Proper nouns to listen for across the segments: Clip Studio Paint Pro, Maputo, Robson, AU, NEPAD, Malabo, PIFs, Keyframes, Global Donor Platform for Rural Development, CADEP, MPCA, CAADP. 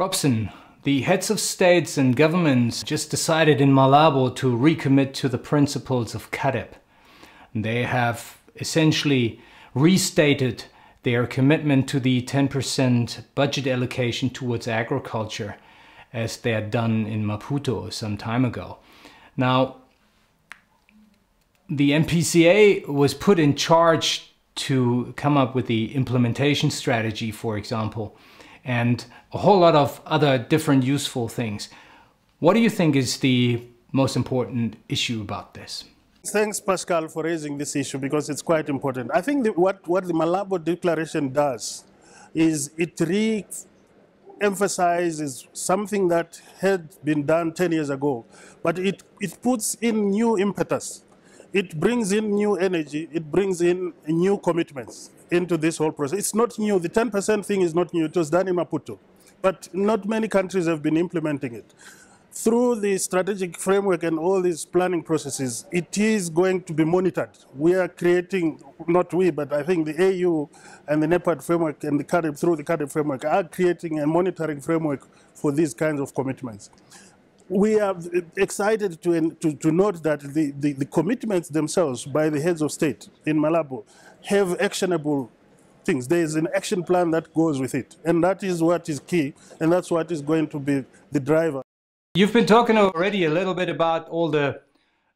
Robson, the heads of states and governments just decided in Malabo to recommit to the principles of CADEP. They have essentially restated their commitment to the 10% budget allocation towards agriculture, as they had done in Maputo some time ago. Now, the MPCA was put in charge to come up with the implementation strategy, for example, and a whole lot of other different useful things. What do you think is the most important issue about this? Thanks, Pascal, for raising this issue because it's quite important. I think what the Malabo Declaration does is it re-emphasizes something that had been done 10 years ago, but it puts in new impetus. It brings in new energy. It brings in new commitments into this whole process. It's not new. The 10% thing is not new. It was done in Maputo, but not many countries have been implementing it. Through the strategic framework and all these planning processes, it is going to be monitored. We are creating, not we, but I think the AU and the NEPAD framework and the CADEP, through the CADEP framework, are creating a monitoring framework for these kinds of commitments. We are excited to note that the commitments themselves by the heads of state in Malabo have actionable things. There is an action plan that goes with it, and that is what is key, and that's what is going to be the driver. You've been talking already a little bit about all the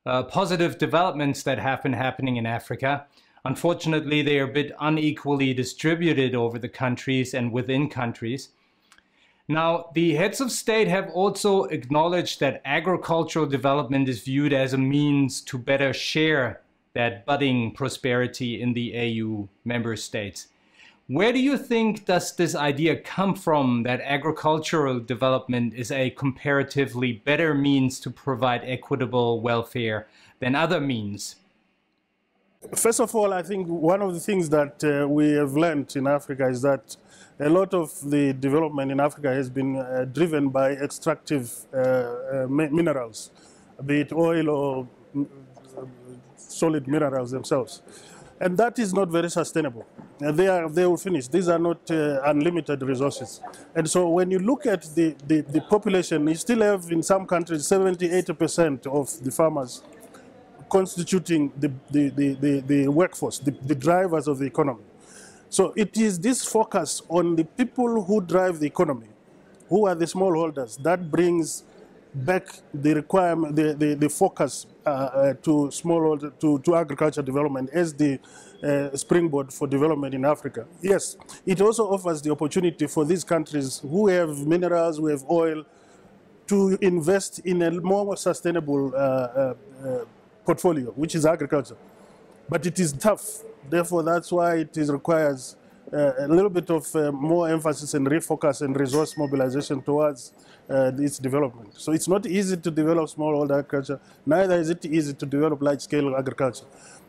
positive developments that have been happening in Africa. Unfortunately, they are a bit unequally distributed over the countries and within countries. Now, the heads of state have also acknowledged that agricultural development is viewed as a means to better share that budding prosperity in the AU member states. Where do you think does this idea come from that agricultural development is a comparatively better means to provide equitable welfare than other means? First of all, I think one of the things that we have learned in Africa is that a lot of the development in Africa has been driven by extractive minerals, be it oil or solid minerals themselves. And that is not very sustainable. They will finish. These are not unlimited resources. And so when you look at the population, you still have in some countries 70–80% of the farmers constituting the workforce, the drivers of the economy. So it is this focus on the people who drive the economy, who are the smallholders, that brings back the requirement, the focus to agriculture development as the springboard for development in Africa. Yes, it also offers the opportunity for these countries who have minerals, who have oil, to invest in a more sustainable portfolio, which is agriculture. But it is tough. Therefore, that's why it requires a little bit of more emphasis and refocus and resource mobilization towards its development. So it's not easy to develop smallholder agriculture, neither is it easy to develop large-scale agriculture.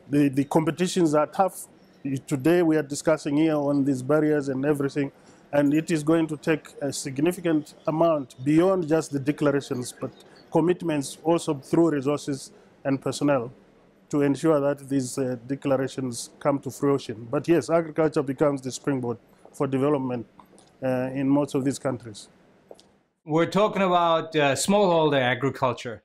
The competitions are tough. Today we are discussing here on these barriers and everything, and it is going to take a significant amount beyond just the declarations, but commitments also through resources and personnel, to ensure that these declarations come to fruition. But yes, agriculture becomes the springboard for development in most of these countries. We're talking about smallholder agriculture.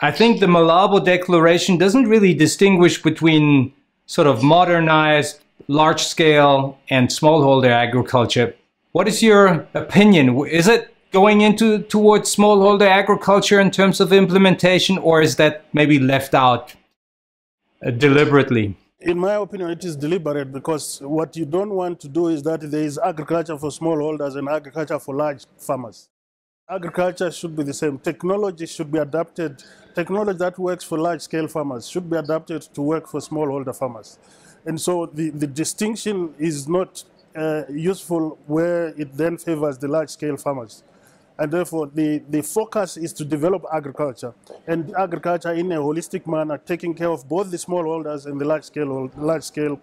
I think the Malabo Declaration doesn't really distinguish between sort of modernized, large-scale and smallholder agriculture. What is your opinion? Is it going towards smallholder agriculture in terms of implementation, or is that maybe left out? Deliberately? In my opinion, it is deliberate, because what you don't want to do is that there is agriculture for smallholders and agriculture for large farmers. Agriculture should be the same. Technology should be adapted. Technology that works for large-scale farmers should be adapted to work for smallholder farmers. And so the distinction is not useful where it then favors the large-scale farmers. And therefore, the focus is to develop agriculture, and agriculture in a holistic manner, taking care of both the smallholders and the large scale.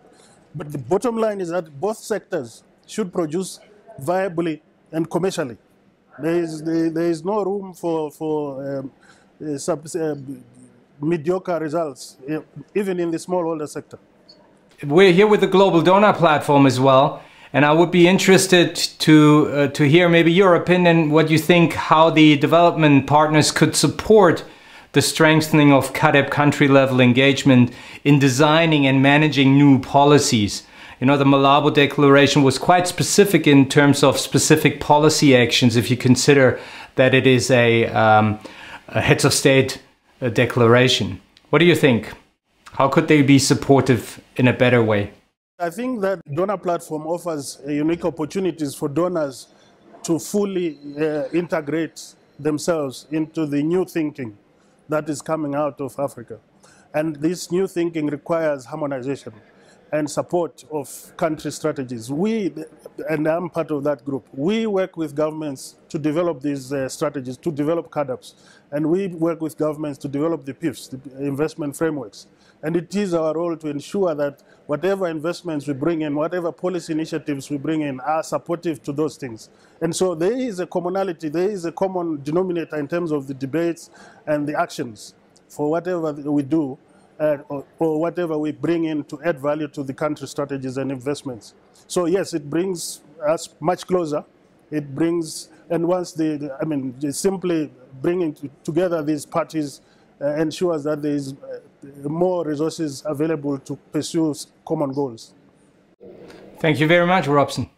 But the bottom line is that both sectors should produce viably and commercially. There is no room for mediocre results, even in the smallholder sector. We're here with the Global Donor Platform as well. And I would be interested to hear maybe your opinion, what you think, how the development partners could support the strengthening of CADEP country-level engagement in designing and managing new policies. You know, the Malabo Declaration was quite specific in terms of specific policy actions, if you consider that it is a heads of state declaration. What do you think? How could they be supportive in a better way? I think that donor platform offers unique opportunities for donors to fully integrate themselves into the new thinking that is coming out of Africa. And this new thinking requires harmonization and support of country strategies. We, and I'm part of that group, we work with governments to develop these strategies, to develop CADAPs, and we work with governments to develop the PIFs, the investment frameworks. And it is our role to ensure that whatever investments we bring in, whatever policy initiatives we bring in are supportive to those things. And so there is a commonality, there is a common denominator in terms of the debates and the actions for whatever we do or whatever we bring in to add value to the country strategies and investments. So yes, it brings us much closer. It brings, and once the, I mean, simply bringing together these parties ensures that there is more resources available to pursue common goals. Thank you very much, Robson.